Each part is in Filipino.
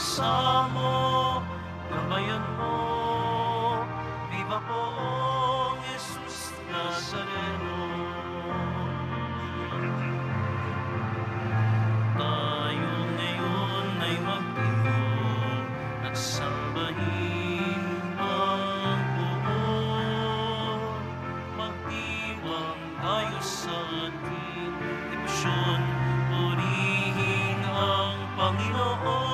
paksa mo, gamayan mo. Viva Poong Jesus Nazareno. Tayo ngayon ay magdiyon at sambahin ang buong. Magdiwang tayo sa ating debisyon, purihin ang Panginoon.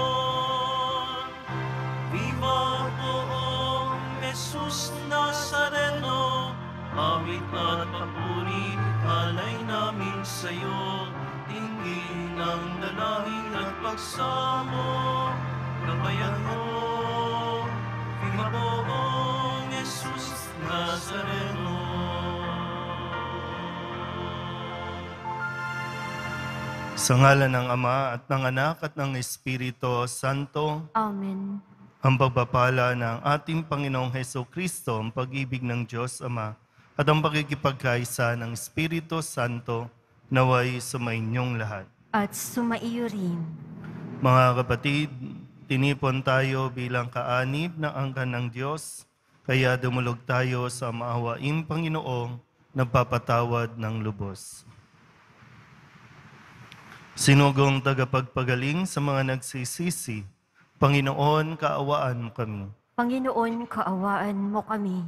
Viva Poong Jesus Nazareno, awit at papuri, alay namin sa'yo. Tingin ng dalangin at pagsamo, gabayan mo. Viva Poong Jesus Nazareno. Sa ngalan ng Ama at ng Anak at ng Espiritu Santo. Amen. Ang pagpapala ng ating Panginoong Jesucristo, ang pag-ibig ng Diyos Ama, at ang pagkikipagkaisa ng Espiritu Santo, naway sumainyong lahat. At sumaiyo rin. Mga kapatid, tinipon tayo bilang kaanib na angkan ng Diyos, kaya dumulog tayo sa maawaing Panginoong nagpapatawad ng lubos. Sinugong tagapagpagaling sa mga nagsisisi, Panginoon, kaawaan mo kami. Panginoon, kaawaan mo kami.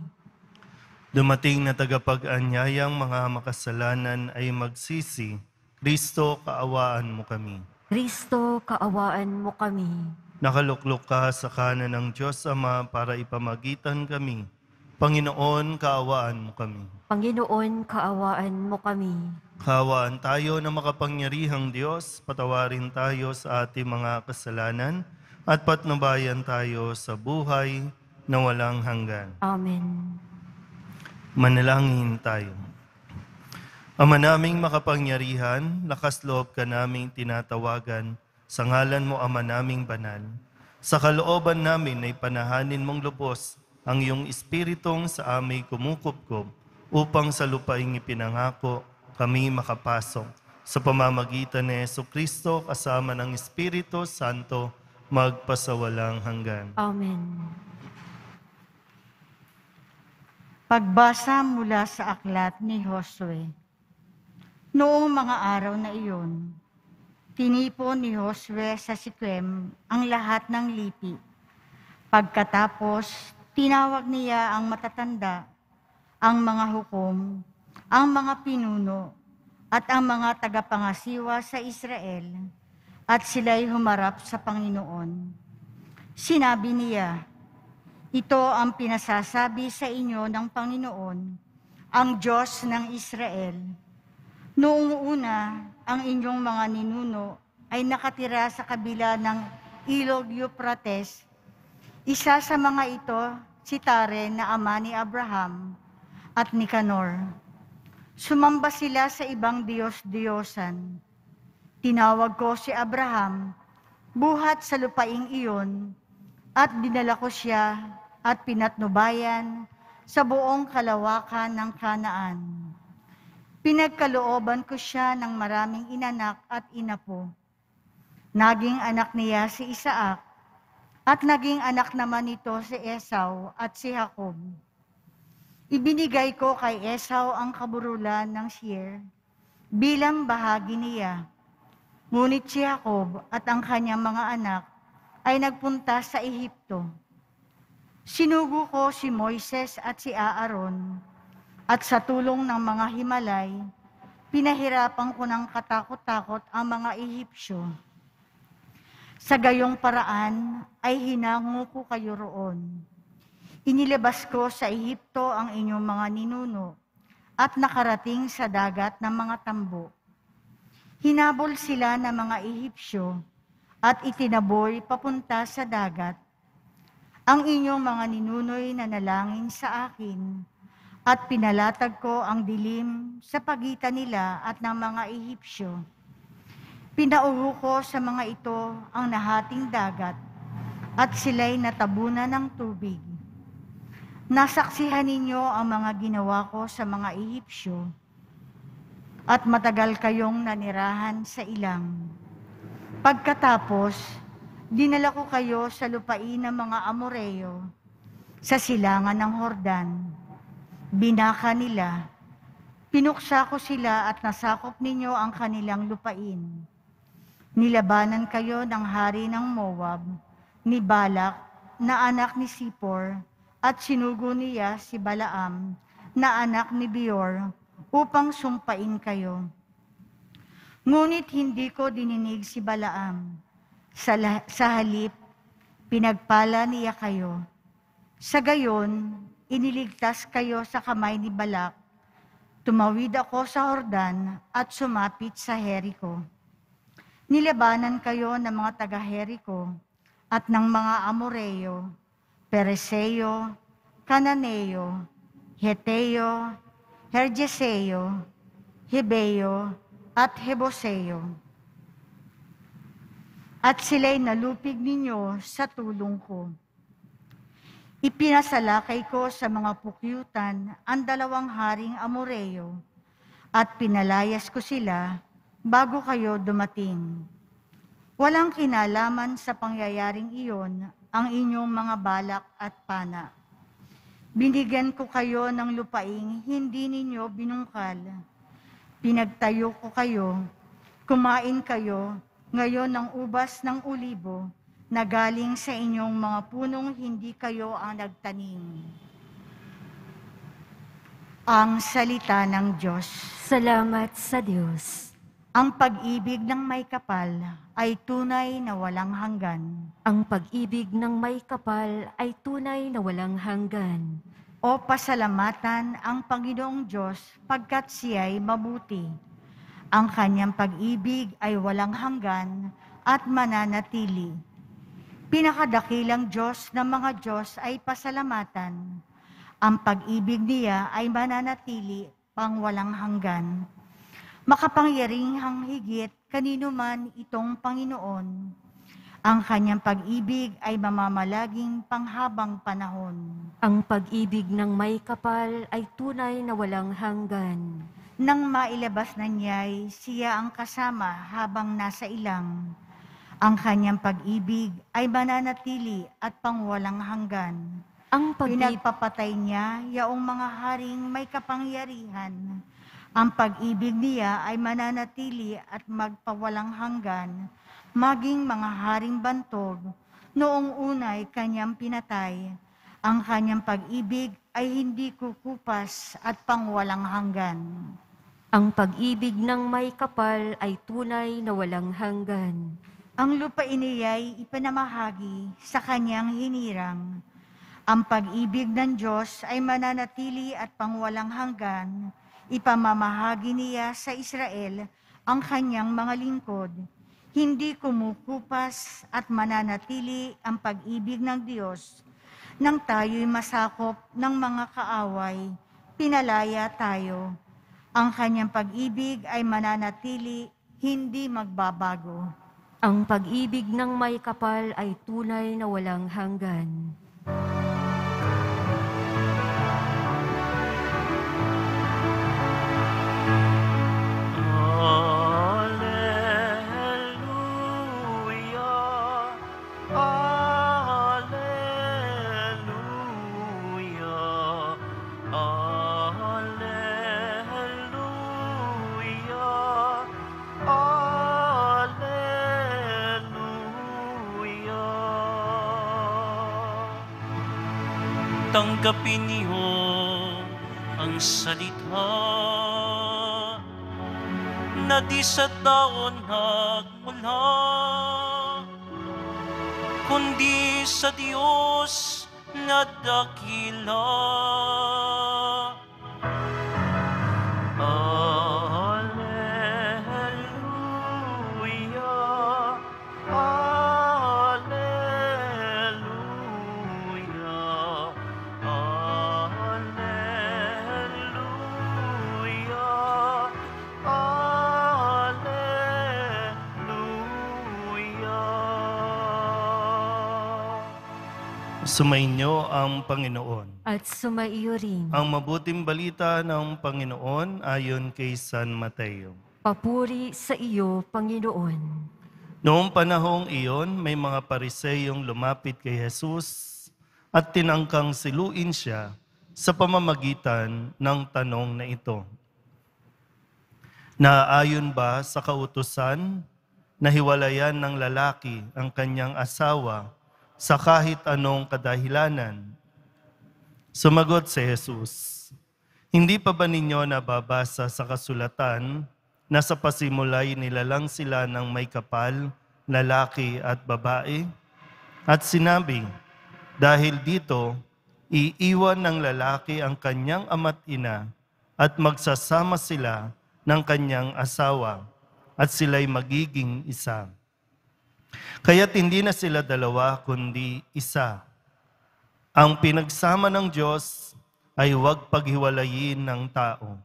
Dumating na tagapag-anyayang mga makasalanan ay magsisi. Kristo, kaawaan mo kami. Kristo, kaawaan mo kami. Nakaluklok ka sa kanan ng Diyos Ama para ipamagitan kami. Panginoon, kaawaan mo kami. Panginoon, kaawaan mo kami. Kaawaan tayo na makapangyarihang Diyos. Patawarin tayo sa ating mga kasalanan at patnubayan tayo sa buhay na walang hanggan. Amen. Manalangin tayo. Ama naming makapangyarihan, lakas loob ka naming tinatawagan, sa ngalan mo Ama naming banal. Sa kalooban namin ay panahanin mong lubos ang iyong Espiritong sa aming kumukupkob, upang sa lupaing ipinangako kami makapasok. Sa pamamagitan ni Jesucristo kasama ng Espiritu Santo, magpasawalang hanggan. Amen. Pagbasa mula sa aklat ni Josue. Noong mga araw na iyon, tinipon ni Josue sa Siquem ang lahat ng lipi. Pagkatapos, tinawag niya ang matatanda, ang mga hukom, ang mga pinuno, at ang mga tagapangasiwa sa Israel, at sila'y humarap sa Panginoon. Sinabi niya, ito ang pinasasabi sa inyo ng Panginoon, ang Diyos ng Israel. Noong una, ang inyong mga ninuno ay nakatira sa kabila ng Ilog Euphrates. Isa sa mga ito, si Tare na ama ni Abraham at ni Nicanor. Sumamba sila sa ibang diyos-diyosan. Tinawag ko si Abraham, buhat sa lupaing iyon, at dinala ko siya at pinatnubayan sa buong kalawakan ng Kanaan. Pinagkalooban ko siya ng maraming inanak at inapo. Naging anak niya si Isaac, at naging anak naman nito si Esau at si Jacob. Ibinigay ko kay Esau ang kaburulan ng Seir bilang bahagi niya. Ngunit si Jacob at ang kanyang mga anak ay nagpunta sa Ehipto. Sinugo ko si Moises at si Aaron, at sa tulong ng mga himalay, pinahirapan ko ng katakot-takot ang mga Ehipsyo. Sa gayong paraan ay hinango ko kayo roon. Inilabas ko sa Ehipto ang inyong mga ninuno at nakarating sa dagat ng mga tambo. Hinabol sila ng mga Ehipsyo at itinaboy papunta sa dagat. Ang inyong mga ninuno'y nanalangin sa akin at pinalatag ko ang dilim sa pagitan nila at ng mga Ehipsyo. Pinauho ko sa mga ito ang nahating dagat at sila'y natabunan ng tubig. Nasaksihan ninyo ang mga ginawa ko sa mga Ehipsyo, at matagal kayong nanirahan sa ilang. Pagkatapos, dinala ko kayo sa lupain ng mga Amoreo, sa silangan ng Hordan. Binaka nila, pinuksa ko sila at nasakop ninyo ang kanilang lupain. Nilabanan kayo ng hari ng Moab, ni Balak, na anak ni Sipor, at sinugo niya si Balaam, na anak ni Beor, upang sumpain kayo. Ngunit hindi ko dininig si Balaam. Sa halip, pinagpala niya kayo. Sa gayon, iniligtas kayo sa kamay ni Balak. Tumawid ako sa Hordan at sumapit sa Jericho. Nilabanan kayo ng mga taga-Jericho at ng mga Amoreo, Pereseo, Cananeo, Heteo, Herjeseo, Hebeo, at Heboseo. At sila'y nalupig ninyo sa tulong ko. Ipinasalakay ko sa mga pukyutan ang dalawang haring Amoreo at pinalayas ko sila bago kayo dumating. Walang kinalaman sa pangyayaring iyon ang inyong mga Balak at Pana. Binigyan ko kayo ng lupaing hindi ninyo binungkal. Pinagtayo ko kayo, kumain kayo, ngayon ang ubas ng ulibo na galing sa inyong mga punong hindi kayo ang nagtanim. Ang salita ng Diyos. Salamat sa Diyos. Ang pag-ibig ng may kapal ay tunay na walang hanggan. Ang pag-ibig ng may kapal ay tunay na walang hanggan. O pasalamatan ang Panginoong Diyos pagkat siya'y mabuti. Ang kanyang pag-ibig ay walang hanggan at mananatili. Pinakadakilang Diyos ng mga Diyos ay pasalamatan. Ang pag-ibig niya ay mananatili pang walang hanggan. Makapangyarihang higit kanino man itong Panginoon. Ang kanyang pag-ibig ay mamamalaging panghabang panahon. Ang pag-ibig ng may kapal ay tunay na walang hanggan. Nang mailabas na niya'y siya ang kasama habang nasa ilang. Ang kanyang pag-ibig ay mananatili at pangwalang hanggan. Ang pinagpapatay niya yaong mga haring may kapangyarihan. Ang pag-ibig niya ay mananatili at magpawalang hanggan, maging mga haring bantog, noong una'y kanyang pinatay. Ang kanyang pag-ibig ay hindi kukupas at pangwalang hanggan. Ang pag-ibig ng may kapal ay tunay na walang hanggan. Ang lupain niya'y ipanamahagi sa kanyang hinirang. Ang pag-ibig ng Diyos ay mananatili at pangwalang hanggan. Ipamamahagi niya sa Israel ang kanyang mga lingkod. Hindi kumukupas at mananatili ang pag-ibig ng Diyos. Nang tayo'y masakop ng mga kaaway, pinalaya tayo. Ang kanyang pag-ibig ay mananatili, hindi magbabago. Ang pag-ibig ng may kapal ay tunay na walang hanggan. Tanggapin niyo ang salita na di sa tao nagmula, kundi sa Diyos na dakila. Sumainyo ang Panginoon. At sumaiyo rin. Ang mabuting balita ng Panginoon ayon kay San Mateo. Papuri sa iyo, Panginoon. Noong panahong iyon, may mga pariseyong lumapit kay Jesus at tinangkang siluin siya sa pamamagitan ng tanong na ito. Naaayon ba sa kautusan na hiwalayan ng lalaki ang kanyang asawa sa kahit anong kadahilanan? Sumagot si Jesus, "Hindi pa ba ninyo nababasa sa kasulatan na sa pasimulay nilalang sila ng may kapal, lalaki at babae? At sinabi, dahil dito, iiwan ng lalaki ang kanyang ama't ina at magsasama sila ng kanyang asawa at sila'y magiging isa. Kaya't hindi na sila dalawa kundi isa. Ang pinagsama ng Diyos ay huwag paghiwalayin ng tao."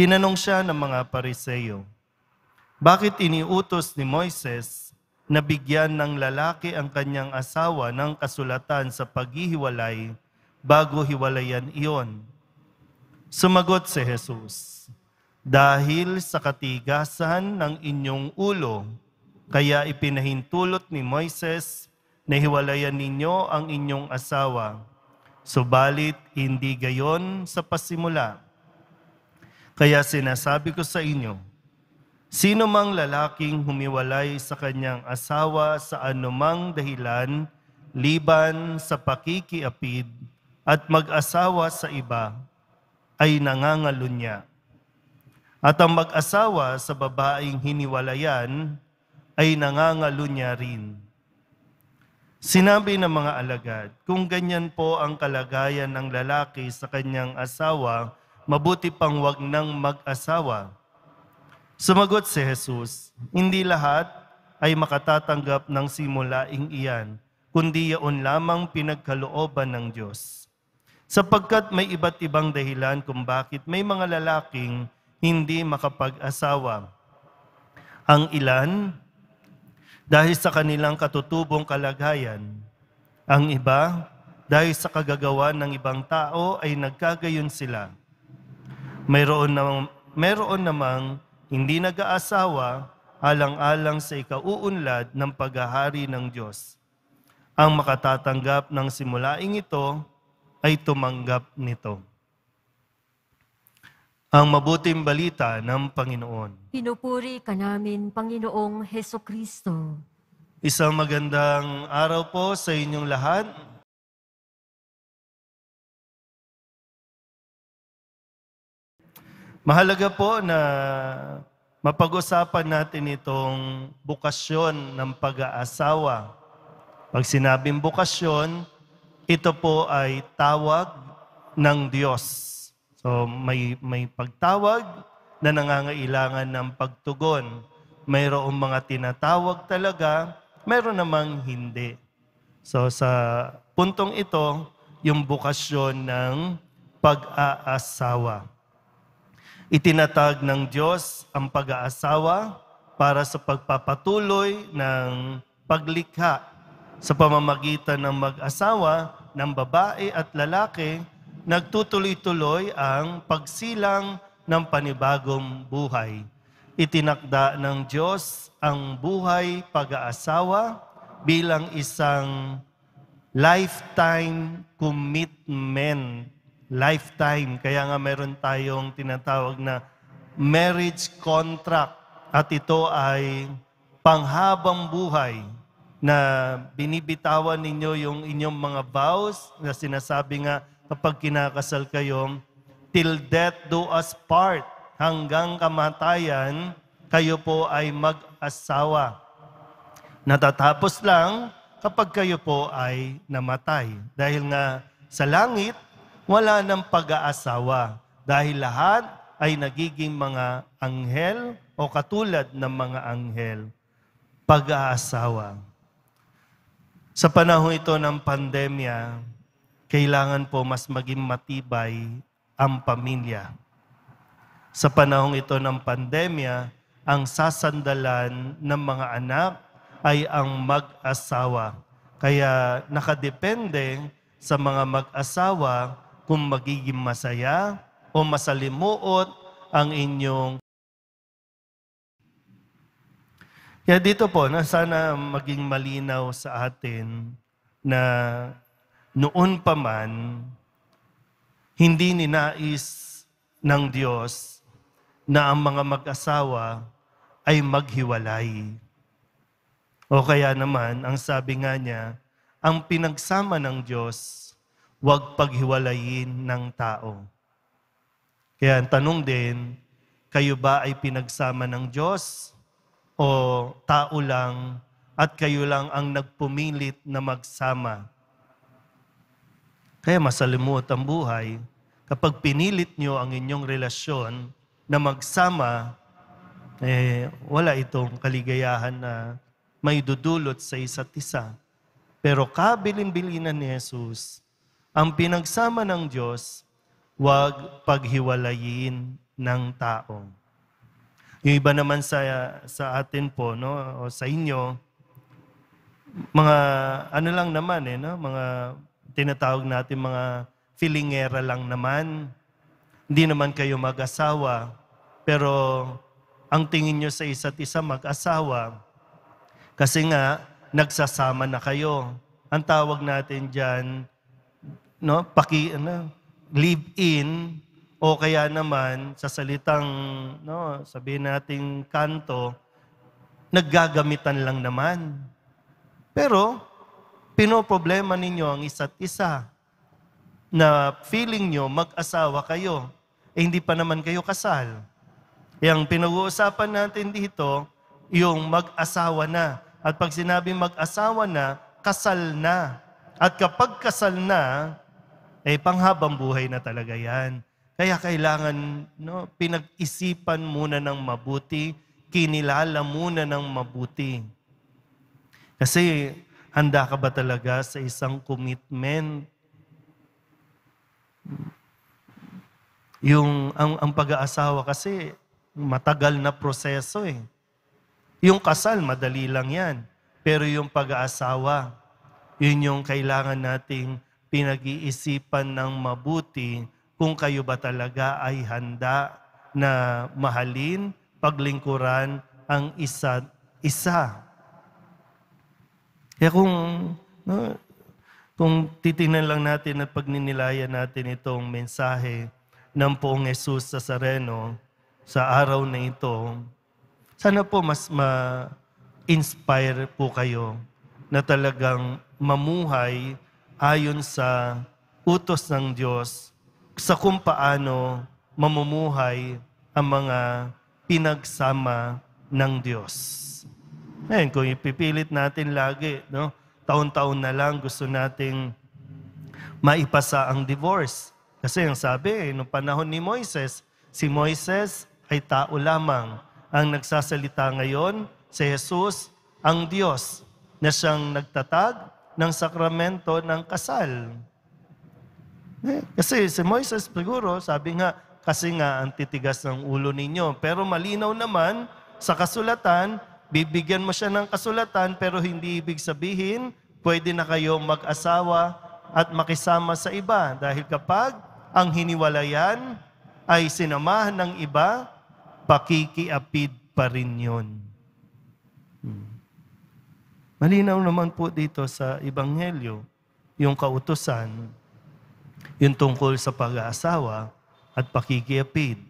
Tinanong siya ng mga pariseyo, "Bakit iniutos ni Moises na bigyan ng lalaki ang kanyang asawa ng kasulatan sa paghihiwalay bago hiwalayan iyon?" Sumagot si Jesus, "Dahil sa katigasan ng inyong ulo, kaya ipinahintulot ni Moises na hiwalayan ninyo ang inyong asawa, subalit hindi gayon sa pasimula. Kaya sinasabi ko sa inyo, sino mang lalaking humiwalay sa kanyang asawa sa anumang dahilan, liban sa pakikiapid at mag-asawa sa iba, ay nangangalunya. At ang mag-asawa sa babaeng hiniwalayan ay nangangalunya rin." Sinabi ng mga alagad, "Kung ganyan po ang kalagayan ng lalaki sa kanyang asawa, mabuti pang wag nang mag-asawa." Sumagot si Jesus, "Hindi lahat ay makatatanggap ng simulaing iyan, kundi yaon lamang pinagkalooban ng Diyos. Sapagkat may iba't ibang dahilan kung bakit may mga lalaking hindi makapag-asawa. Ang ilan, dahil sa kanilang katutubong kalagayan. Ang iba, dahil sa kagagawan ng ibang tao ay nagkagayon sila. Mayroon namang hindi nag-aasawa alang-alang sa ikauunlad ng paghahari ng Diyos. Ang makatatanggap ng simulaing ito ay tumanggap nito." Ang mabuting balita ng Panginoon. Pinupuri ka namin, Panginoong Hesukristo. Isang magandang araw po sa inyong lahat. Mahalaga po na mapag-usapan natin itong bukasyon ng pag-aasawa. Pag sinabing bukasyon, ito po ay tawag ng Diyos. So may pagtawag na nangangailangan ng pagtugon. Mayroong mga tinatawag talaga, mayroon namang hindi. So sa puntong ito, yung bukasyon ng pag-aasawa. Itinatag ng Diyos ang pag-aasawa para sa pagpapatuloy ng paglikha sa pamamagitan ng mag-asawa, ng babae at lalaki, nagtutuloy-tuloy ang pagsilang ng panibagong buhay. Itinakda ng Diyos ang buhay pag-aasawa bilang isang lifetime commitment. Lifetime. Kaya nga meron tayong tinatawag na marriage contract at ito ay panghabang buhay na binibitawan ninyo yung inyong mga vows na sinasabi nga kapag kinakasal kayo, till death do us part, hanggang kamatayan, kayo po ay mag-asawa. Natatapos lang kapag kayo po ay namatay. Dahil nga sa langit, wala ng pag-aasawa dahil lahat ay nagiging mga anghel o katulad ng mga anghel. Pag-aasawa. Sa panahon ito ng pandemya, kailangan po mas maging matibay ang pamilya. Sa panahon ito ng pandemya, ang sasandalan ng mga anak ay ang mag-asawa. Kaya nakadepende sa mga mag-asawa kung magiging masaya o masalimuot ang inyong. Kaya dito po, sana maging malinaw sa atin na noon pa man, hindi ninais ng Diyos na ang mga mag-asawa ay maghiwalay. O kaya naman, ang sabi nga niya, ang pinagsama ng Diyos, huwag paghiwalayin ng tao. Kaya ang tanong din, kayo ba ay pinagsama ng Diyos? O tao lang at kayo lang ang nagpumilit na magsama. Kaya masalimuot ang buhay kapag pinilit nyo ang inyong relasyon na magsama, wala itong kaligayahan na may dudulot sa isa't isa. Pero kabilin-bilinan ni Jesus, ang pinagsama ng Diyos, huwag paghiwalayin ng tao. Yung iba naman sa atin po, no, o sa inyo, mga ano lang naman, no? Mga tinatawag natin mga filingera lang naman. Hindi naman kayo mag-asawa, pero ang tingin nyo sa isa't isa mag-asawa. Kasi nga, nagsasama na kayo. Ang tawag natin dyan, no, live-in, o kaya naman, sa salitang, no, sabihin natin kanto, naggagamitan lang naman. Pero, pinoproblema ninyo ang isa't isa na feeling nyo mag-asawa kayo, hindi pa naman kayo kasal. Yung pinag-uusapan natin dito, yung mag-asawa na. At pag sinabi mag-asawa na, kasal na. At kapag kasal na, panghabang buhay na talaga yan. Kaya kailangan, no, pinag-isipan muna ng mabuti, kinilala muna ng mabuti. Kasi handa ka ba talaga sa isang commitment? Ang pag-aasawa kasi, matagal na proseso . Yung kasal, madali lang yan. Pero yung pag-aasawa, yun yung kailangan nating pinag-iisipan ng mabuti, kung kayo ba talaga ay handa na mahalin, paglingkuran ang isa't isa. Kaya kung titingnan lang natin at pagninilayan natin itong mensahe ng Poong Jesus Nazareno sa araw na ito, sana po mas ma-inspire po kayo na talagang mamuhay ayon sa utos ng Diyos sa kung paano mamumuhay ang mga pinagsama ng Diyos. Ngayon, kung ipipilit natin lagi, no? Taon-taon na lang gusto nating maipasa ang divorce. Kasi ang sabi, noong panahon ni Moises, si Moises ay tao lamang. Ang nagsasalita ngayon, si Jesus, ang Diyos, na siyang nagtatag ng sakramento ng kasal. Kasi si Moises, siguro, sabi nga, kasi nga ang titigas ng ulo ninyo. Pero malinaw naman, sa kasulatan, bibigyan mo siya ng kasulatan, pero hindi ibig sabihin, pwede na kayo mag-asawa at makisama sa iba. Dahil kapag ang hiniwalayan ay sinamahan ng iba, pakikiapid pa rin yun. Malinaw naman po dito sa Ebanghelyo, yung kautusan, yung tungkol sa pag-aasawa at pakikiapid.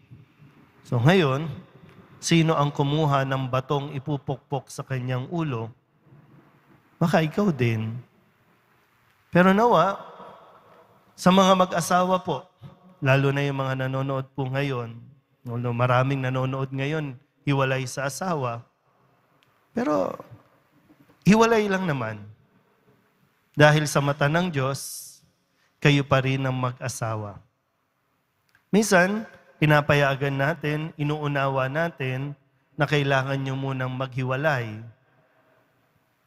So ngayon, sino ang kumuha ng batong ipupukpok sa kanyang ulo? Baka ikaw din. Pero nawa, sa mga mag-asawa po, lalo na yung mga nanonood po ngayon, maraming nanonood ngayon, hiwalay sa asawa, pero hiwalay lang naman. Dahil sa mata ng Diyos, kayo pa rin ang mag-asawa. Minsan, pinapayagan natin, inuunawa natin na kailangan nyo munang maghiwalay.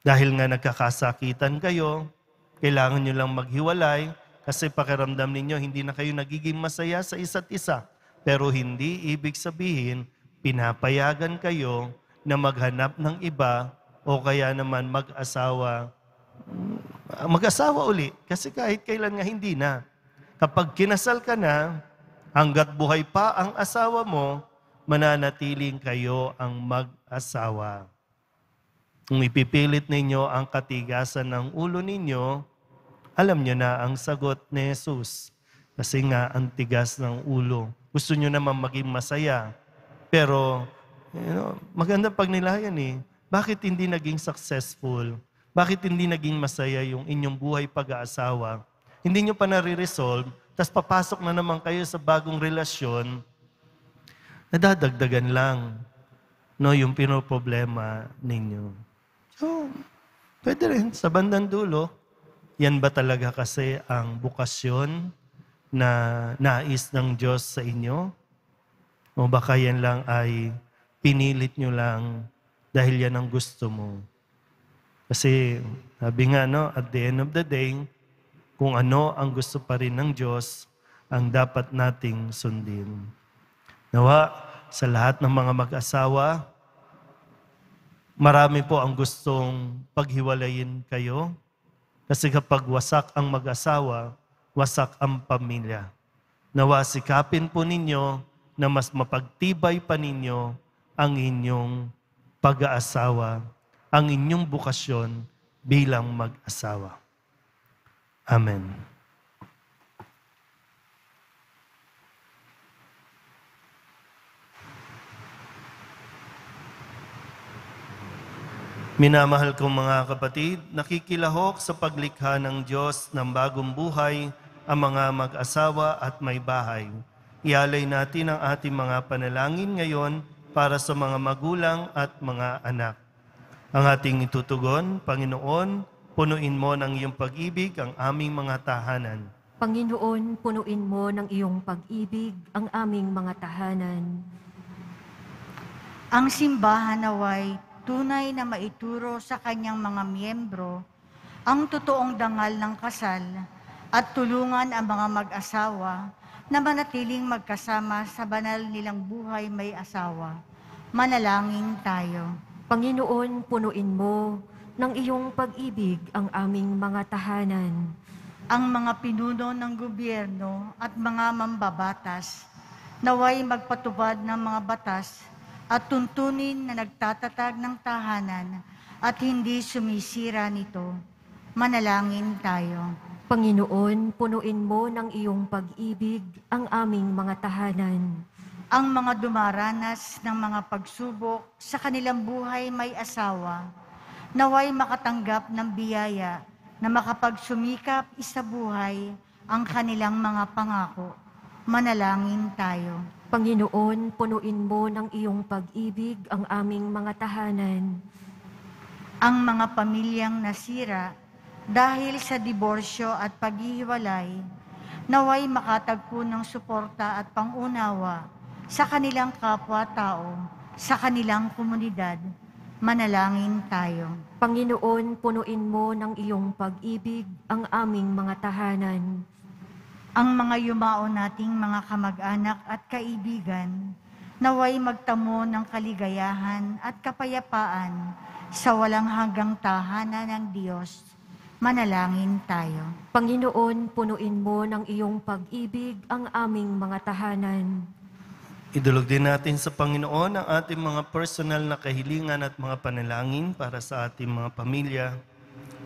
Dahil nga nagkakasakitan kayo, kailangan nyo lang maghiwalay kasi pakiramdam ninyo hindi na kayo nagiging masaya sa isa't isa. Pero hindi ibig sabihin, pinapayagan kayo na maghanap ng iba o kaya naman mag-asawa ulit. Kasi kahit kailan nga hindi na. Kapag kinasal ka na, hanggat buhay pa ang asawa mo, mananatiling kayo ang mag-asawa. Kung ipipilit ninyo ang katigasan ng ulo ninyo, alam nyo na ang sagot ni Jesus. Kasi nga, ang tigas ng ulo. Gusto nyo naman maging masaya. Pero, you know, maganda pag nilayan eh. Bakit hindi naging successful? Bakit hindi naging masaya yung inyong buhay pag-aasawa? Hindi nyo pa nare-resolve, tapos papasok na naman kayo sa bagong relasyon, nadadagdagan lang no, yung pinoproblema ninyo. So, pwede rin, sa bandang dulo, yan ba talaga kasi ang bukasyon na nais ng Diyos sa inyo? O baka yan lang ay pinilit nyo lang dahil yan ang gusto mo? Kasi, sabi nga, no, at the end of the day, kung ano ang gusto pa rin ng Diyos, ang dapat nating sundin. Nawa, sa lahat ng mga mag-asawa, marami po ang gustong paghiwalayin kayo. Kasi kapag wasak ang mag-asawa, wasak ang pamilya. Nawa, sikapin po ninyo na mas mapagtibay pa ninyo ang inyong pag-aasawa, ang inyong bukasyon bilang mag-asawa. Amen. Minamahal kong mga kapatid, nakikilahok sa paglikha ng Diyos ng bagong buhay ang mga mag-asawa at may bahay. Ialay natin ang ating mga panalangin ngayon para sa mga magulang at mga anak. Ang ating itutugon, Panginoon, punuin mo ng iyong pag-ibig ang aming mga tahanan. Panginoon, punuin mo ng iyong pag-ibig ang aming mga tahanan. Ang simbahan naway tunay na maituro sa kanyang mga miyembro ang totoong dangal ng kasal at tulungan ang mga mag-asawa na manatiling magkasama sa banal nilang buhay may asawa. Manalangin tayo. Panginoon, punuin mo ng iyong pag-ibig ang aming mga tahanan. Ang mga pinuno ng gobyerno at mga mambabatas naway magpatubad ng mga batas at tuntunin na nagtatatag ng tahanan at hindi sumisira nito. Manalangin tayo. Panginoon, punuin mo ng iyong pag-ibig ang aming mga tahanan. Ang mga dumaranas ng mga pagsubok sa kanilang buhay may asawa naway makatanggap ng biyaya na makapagsumikap isa buhay ang kanilang mga pangako. Manalangin tayo. Panginoon, punuin mo ng iyong pag-ibig ang aming mga tahanan. Ang mga pamilyang nasira dahil sa diborsyo at paghihiwalay, naway makatagpo ng suporta at pangunawa sa kanilang kapwa-tao, sa kanilang komunidad. Manalangin tayo. Panginoon, punuin mo ng iyong pag-ibig ang aming mga tahanan. Ang mga yumao nating mga kamag-anak at kaibigan, naway magtamo ng kaligayahan at kapayapaan sa walang hanggang tahanan ng Diyos. Manalangin tayo. Panginoon, punuin mo ng iyong pag-ibig ang aming mga tahanan. Idulog din natin sa Panginoon ang ating mga personal na kahilingan at mga panalangin para sa ating mga pamilya.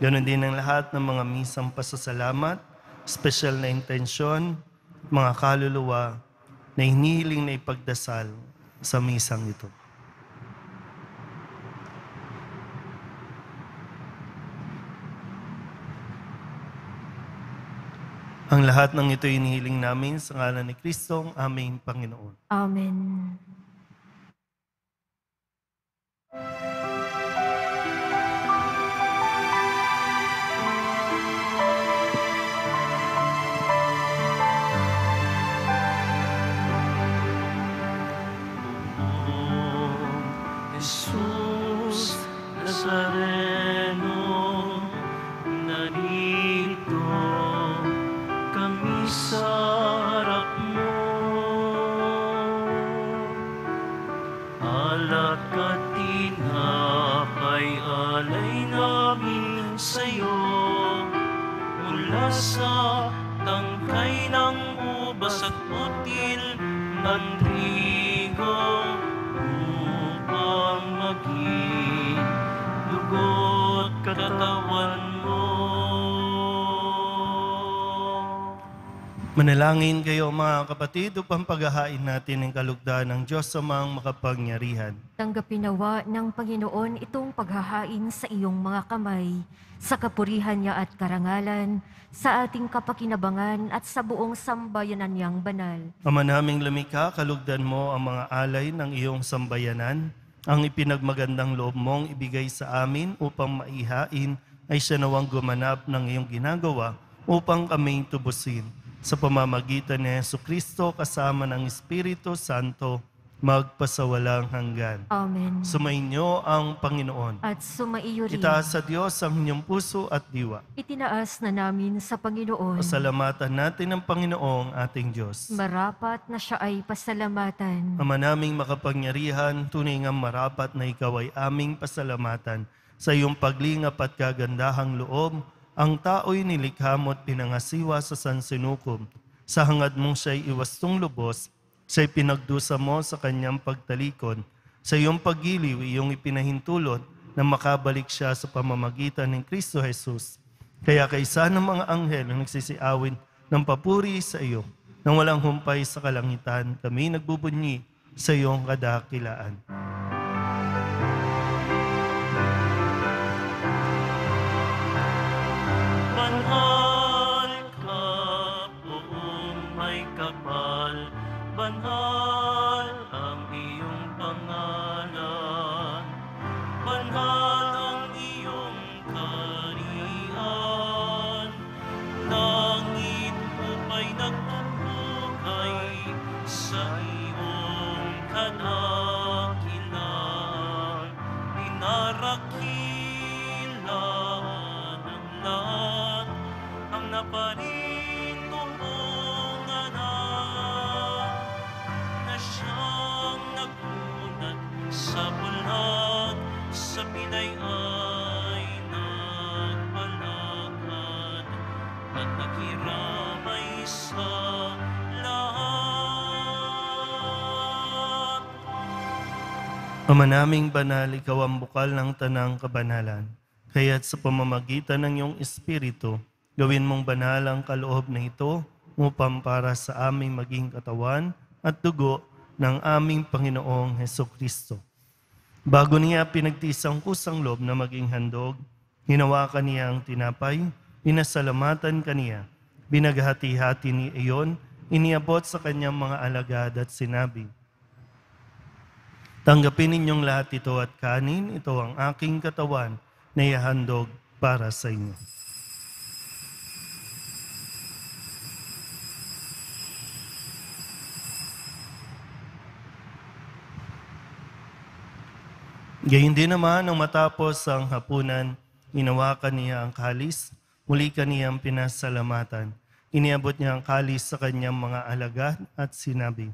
Ganon din ang lahat ng mga misang pasasalamat, special na intensyon, mga kaluluwa na hinihiling na ipagdasal sa misang ito. Ang lahat ng ito inihiling namin sa ngalan ni Kristong aming Panginoon. Amen. O Jesus Nazareno, narito kami sa harap mo, alak at tinapay alay namin sa'yo, mula sa tangkay ng ubas at putil ng trigo upang maging dugo katawan mo. Manalangin kayo mga kapatid upang paghahain natin ang kalugdan ng Diyos sa mga makapangyarihan. Tanggapin nawa ng Panginoon itong paghahain sa iyong mga kamay, sa kapurihan niya at karangalan, sa ating kapakinabangan at sa buong sambayanan niyang banal. Ama naming lumikha, kalugdan mo ang mga alay ng iyong sambayanan. Ang ipinagmagandang loob mong ibigay sa amin upang maihain ay siya nawang gumanap ng iyong ginagawa upang kami tubusin. Sa pamamagitan ni Jesucristo kasama ng Espiritu Santo, magpasawalang hanggan. Amen. Sumainyo ang Panginoon. At sumaiyo rin. Itaas sa Diyos ang inyong puso at diwa. Itinaas na namin sa Panginoon. Pasalamatan natin ang Panginoong ating Diyos. Marapat na siya ay pasalamatan. Ama naming makapangyarihan, tunay nga marapat na ikaw ay aming pasalamatan. Sa iyong paglingap at kagandahang loob, ang tao'y nilikha mo at pinangasiwa sa sansinukob. Sa hangad mong siya'y iwastong lubos, siya'y pinagdusa mo sa kanyang pagtalikod. Sa iyong paggiliw, iyong ipinahintulot na makabalik siya sa pamamagitan ng Kristo Jesus. Kaya kaysa ng mga anghel ang nagsisiawin ng papuri sa iyo, nang walang humpay sa kalangitan, kami nagbubunyi sa iyong kadakilaan. Banhal ka, buong may kapal, banhal ang iyong pangalan, banhal ang iyong kaharian. Langit upa'y nagtutugay sa iyong kadakilaan, inarakila parintungan na siyang nagpunat sa bulag, sa Pinay ay nagpalakad at nakiramay sa lahat. Ama naming banal, ikaw ang bukal ng tanang kabanalan, kaya't sa pamamagitan ng iyong Espiritu, gawin mong banal ang kaloob na ito upang para sa aming maging katawan at dugo ng aming Panginoong Jesucristo. Bago niya pinagtisang kusang loob na maging handog, hinawakan niya ang tinapay, pinasalamatan kaniya, binaghati-hati ni iyon, iniabot sa kanyang mga alagad at sinabi, "Tanggapin ninyong lahat ito at kanin, ito ang aking katawan na ihandog para sa inyo." Gayon din naman, nang matapos ang hapunan, hinawakan niya ang kalis, muli kaniyang pinasalamatan. Iniabot niya ang kalis sa kanyang mga alagad at sinabi,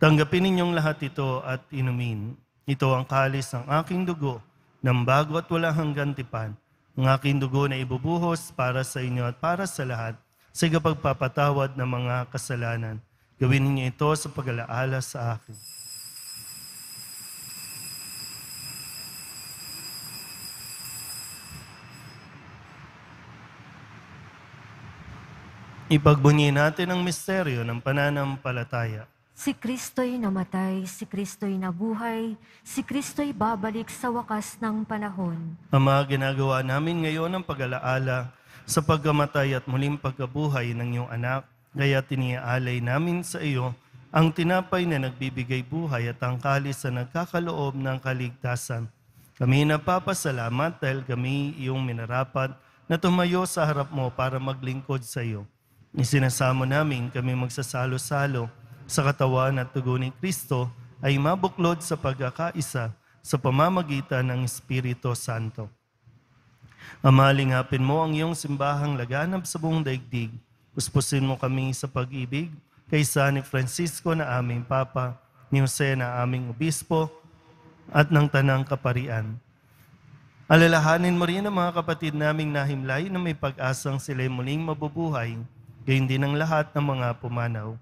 "Tanggapin ninyong lahat ito at inumin. Ito ang kalis ng aking dugo, ng bago at walang hanggang tipan, ang aking dugo na ibubuhos para sa inyo at para sa lahat, sa ikapagpapatawad ng mga kasalanan. Gawin niyo ito sa pag-alaala sa akin." Ipagbunyi natin ang misteryo ng pananampalataya. Si Kristo'y namatay, si Kristo'y nabuhay, si Kristo'y babalik sa wakas ng panahon. Ama, ginagawa namin ngayon ang pag-alaala sa pagkamatay at muling pagkabuhay ng iyong anak, kaya tiniaalay namin sa iyo ang tinapay na nagbibigay buhay at ang kalis na nagkakaloob ng kaligtasan. Kami napapasalamat dahil kami iyong minarapat na tumayo sa harap mo para maglingkod sa iyo. Isinasamo namin kami magsasalo-salo sa katawan at dugo ni Kristo ay mabuklod sa pagkakaisa sa pamamagitan ng Espiritu Santo. Ama, lingapin mo ang iyong simbahang laganap sa buong daigdig. Puspusin mo kami sa pag-ibig kay San Francisco na aming Papa, ni Jose na aming Obispo, at ng Tanang Kaparian. Alalahanin mo rin ang mga kapatid naming nahimlay na may pag-asang sila'y muling mabubuhay, gayon din ang lahat ng mga pumanaw.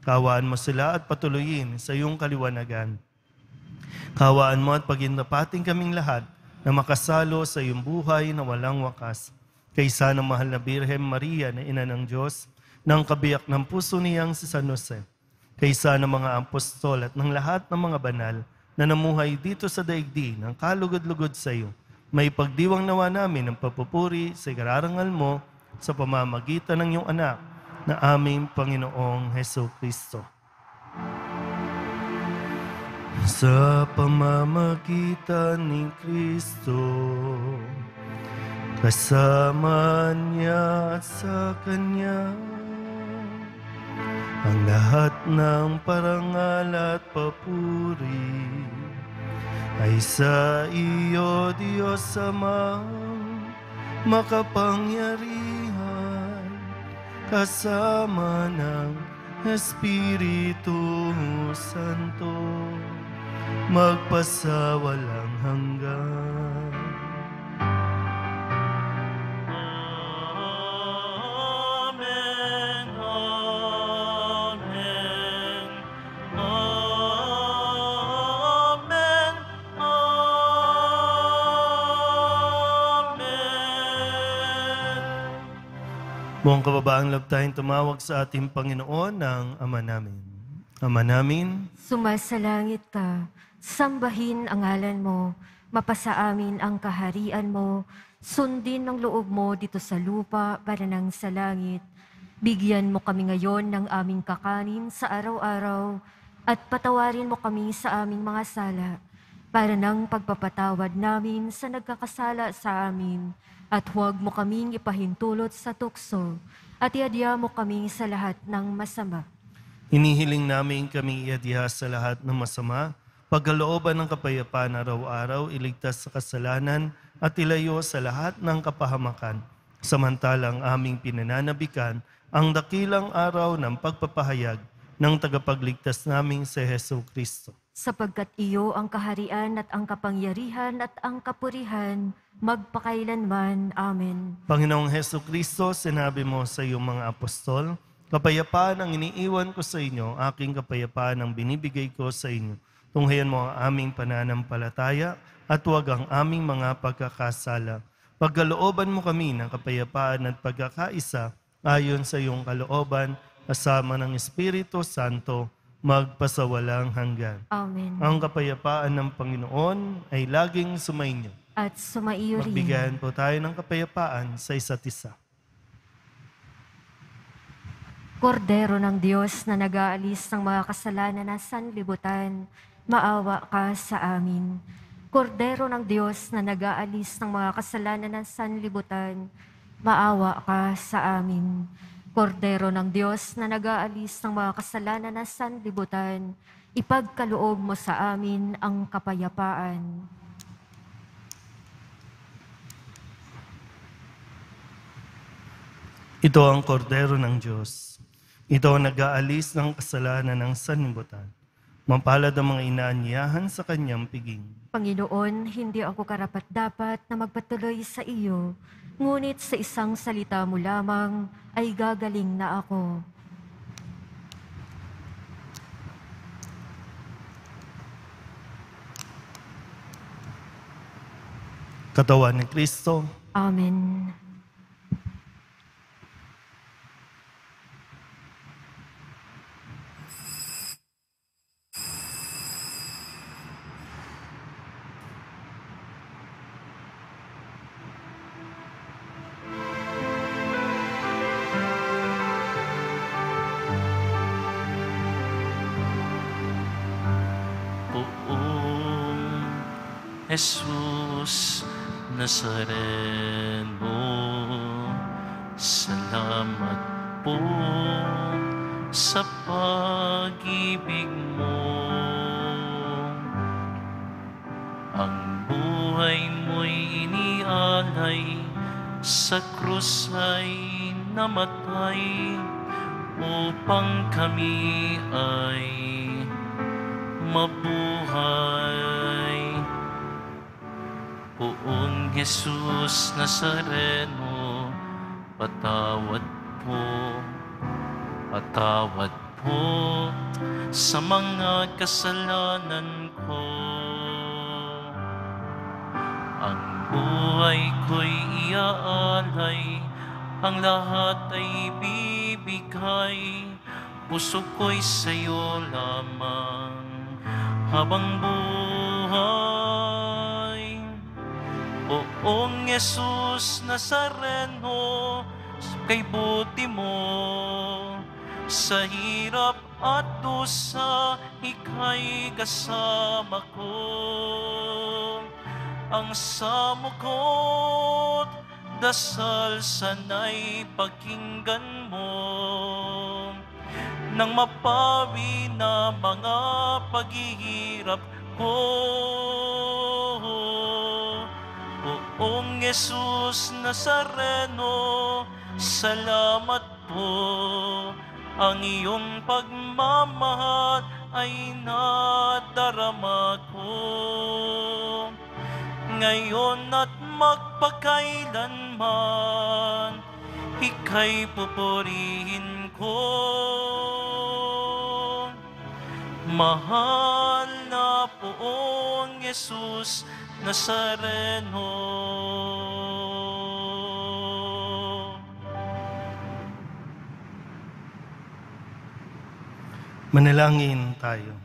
Kawaan mo sila at patuloyin sa iyong kaliwanagan. Kawaan mo at pagintapating kaming lahat na makasalo sa iyong buhay na walang wakas. Kaysa ng mahal na Birhem Maria na ina ng Diyos, ng kabiyak ng puso niyang si San Jose, kaysa ng mga apostol at ng lahat ng mga banal na namuhay dito sa daigdig ng kalugod-lugod sa iyo, may pagdiwang nawa namin ng papupuri sa ikararangal mo sa pamamagitan ng iyong anak na aming Panginoong Heso Kristo. Sa pamamagitan ni Kristo, kasama niya at sa Kanya, ang lahat ng parangal at papuri ay sa iyo, Diyos Amang makapangyarihan, kasama ng Espiritu Santo, magpasawalang hanggan. Buong kababaang labtahing tumawag sa ating Panginoon ng Ama namin. Ama namin, sumasalangit ka, sambahin ang ngalan mo, mapasa amin ang kaharian mo, sundin ang loob mo dito sa lupa para nang sa langit. Bigyan mo kami ngayon ng aming kakanin sa araw-araw at patawarin mo kami sa aming mga sala para nang pagpapatawad namin sa nagkakasala sa amin. At huwag mo kaming ipahintulot sa tukso at iadya mo kami sa lahat ng masama. Hinihiling namin kaming iadya sa lahat ng masama, pagkalooban ng kapayapaan araw-araw, iligtas sa kasalanan at ilayo sa lahat ng kapahamakan. Samantalang aming pinananabikan ang dakilang araw ng pagpapahayag ng tagapagligtas naming si Heso Kristo. Sapagkat iyo ang kaharian at ang kapangyarihan at ang kapurihan, magpakailanman. Amen. Panginoong Heso Kristo, sinabi mo sa iyong mga apostol, kapayapaan ang iniiwan ko sa inyo, aking kapayapaan ang binibigay ko sa inyo. Tunghayan mo ang aming pananampalataya at huwag ang aming mga pagkakasala. Pagkalooban mo kami ng kapayapaan at pagkakaisa ayon sa iyong kalooban, kasama ng Espiritu Santo, magpasawalang hanggan. Amen. Ang kapayapaan ng Panginoon ay laging sumainyo. At sumaiyo rin. Magbigayan po tayo ng kapayapaan sa isa't isa. Kordero ng Diyos na nag-aalis ng mga kasalanan na sanlibutan, maawa ka sa amin. Kordero ng Diyos na nag-aalis ng mga kasalanan na sanlibutan, maawa ka sa amin. Kordero ng Diyos na nag-aalis ng mga kasalanan na sanlibutan, ipagkaloob mo sa amin ang kapayapaan. Ito ang kordero ng Diyos. Ito ang nag-aalis ng kasalanan ng sanlibutan. Mapalad ang mga inaanyahan sa kanyang piging. Panginoon, hindi ako karapat-dapat na magpatuloy sa iyo, ngunit sa isang salita mo lamang ay gagaling na ako. Katawan ni Kristo. Amen. Jesus Nazareno, salamat po sa pag-ibig mo. Ang buhay mo'y inialay, sa krus ay namatay, upang kami ay mabuhay. Poong Jesus Nazareno, patawad po sa mga kasalanan ko. Ang buhay ko'y iaalay, ang lahat ay ibibigay. Puso ko'y sa'yo lamang habang buhay. Oong Jesus Nazareno, kay buti mo sa hirap at dusa, ika'y kasama ko. Ang samo ko't dasal sana'y pakinggan mo, nang mapawi na mga paghihirap ko. Oong Jesus Nazareno, salamat po. Ang iyong pagmamahal ay nadarama ko. Ngayon at magpakailanman, ika'y pupurihin ko. Mahal na Poong Jesus Nazareno. Manalangin tayo.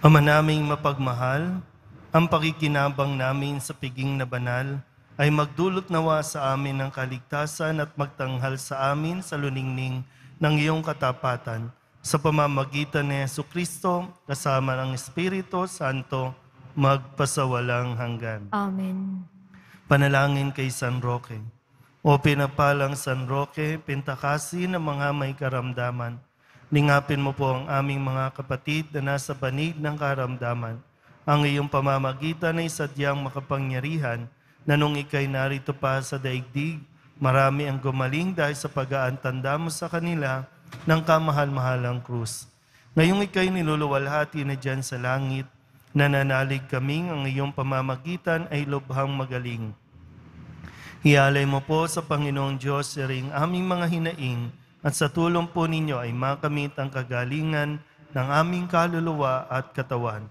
Ama naming mapagmahal, ang pakikinabang namin sa piging na banal ay magdulot nawa sa amin ng kaligtasan at magtanghal sa amin sa luningning ng iyong katapatan sa pamamagitan ni Jesucristo kasama ng Espiritu Santo magpasawalang hanggan. Amen. Panalangin kay San Roque. O pinapalang San Roque, pintakasin ng mga may karamdaman. Lingapin mo po ang aming mga kapatid na nasa banig ng karamdaman. Ang iyong pamamagitan ay sadyang makapangyarihan na nung ika'y narito pa sa daigdig, marami ang gumaling dahil sa pag-aantanda mo sa kanila ng kamahal-mahalang krus. Ngayong ika'y niluluwalhati na dyan sa langit, nananalig kaming ang iyong pamamagitan ay lubhang magaling. Hialay mo po sa Panginoong Diyos siring aming mga hinaing at sa tulong po ninyo ay makamit ang kagalingan ng aming kaluluwa at katawan.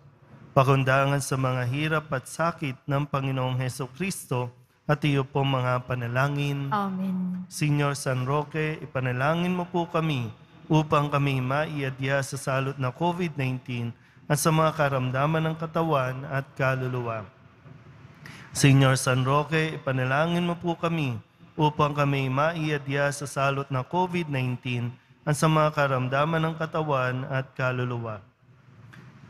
Pakundangan sa mga hirap at sakit ng Panginoong Jesucristo at iyo po mga panalangin. Amen. Señor San Roque, ipanalangin mo po kami upang kami maiadya sa salot na COVID-19 at sa mga karamdaman ng katawan at kaluluwa. Señor San Roque, ipanalangin mo po kami upang kami maiadya sa salot na COVID-19 at sa mga karamdaman ng katawan at kaluluwa.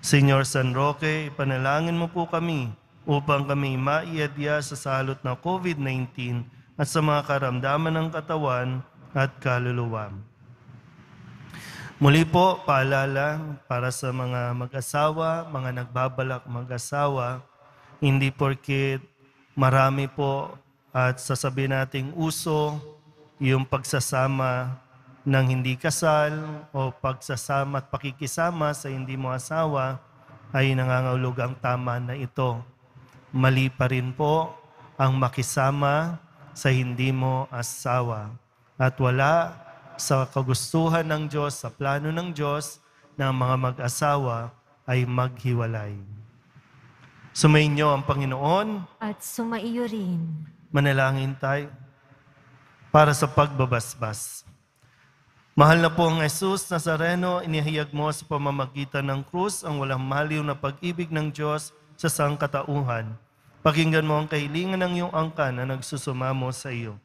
Señor San Roque, ipanalangin mo po kami upang kami maiadya sa salot na COVID-19 at sa mga karamdaman ng katawan at kaluluwa. Muli po, paalala para sa mga mag-asawa, mga nagbabalak mag-asawa, hindi porket marami po at sasabihin nating uso yung pagsasama ng hindi kasal o pagsasama at pakikisama sa hindi mo asawa ay nangangahuluga ang tama na ito. Mali pa rin po ang makisama sa hindi mo asawa. At wala sa kagustuhan ng Diyos, sa plano ng Diyos na mga mag-asawa ay maghiwalay. Sumayin niyo ang Panginoon at sumaiyo rin. Manalangin tayo para sa pagbabasbas. Mahal na Poong Jesus Nazareno, inihayag mo sa pamamagitan ng krus ang walang maliw na pag-ibig ng Diyos sa sangkatauhan. Pakinggan mo ang kahilingan ng iyong angka na nagsusumamo sa iyo.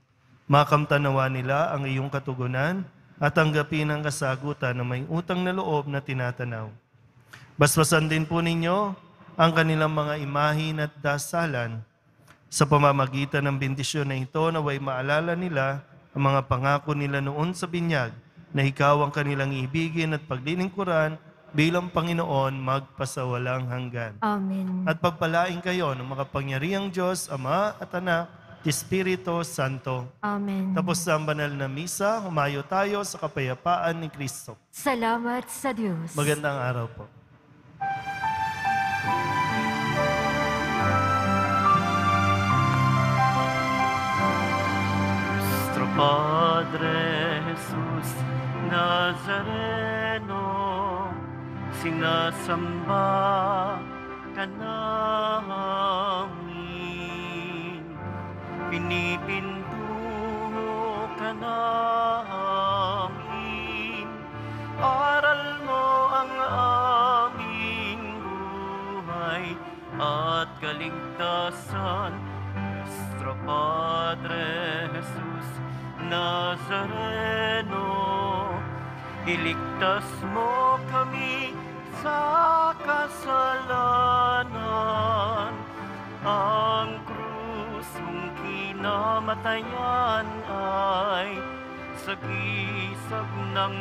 Makamtanawa nila ang iyong katugunan at tanggapin ang kasagutan na may utang na loob na tinatanaw. Basbasan din po ninyo ang kanilang mga imahin at dasalan. Sa pamamagitan ng bendisyon na ito, naway maalala nila ang mga pangako nila noon sa binyag na ikaw ang kanilang ibigin at paglilingkuran bilang Panginoon magpasawalang hanggan. Amen. At pagpalain kayo ng makapangyarihang Diyos, Ama at Anak, Espiritu Santo. Amen. Tapos sa banal na misa, humayo tayo sa kapayapaan ni Kristo. Salamat sa Diyos. Magandang araw po. Nuestro Padre Jesus Nazareno, sinasamba namin, pinipintuho ka namin, aral mo ang aming buhay at kaligtasan, Nuestro Padre Jesus Nazareno, iligtas mo kami sa kasalanan. Ang krus mong kinamatayan ay sagisag ng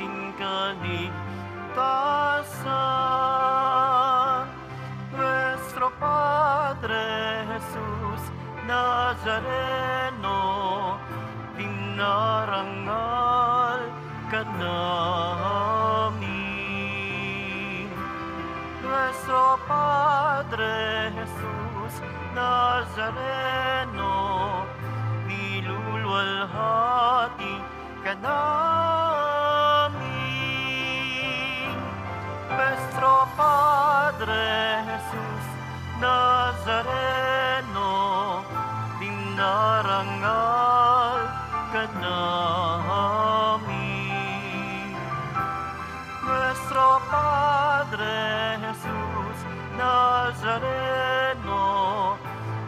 aming kaligtasan. Nuestro Padre Jesus Nazareno, dinarangal ka namin. Nuestro Padre Jesus Nazareno, niluluwalhati ka namin. Nuestro Padre Jesus Nazareno, dinarangal ka namin. Nuestro Padre Jesus Nazareno,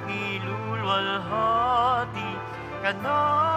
niluluwalhati ka namin.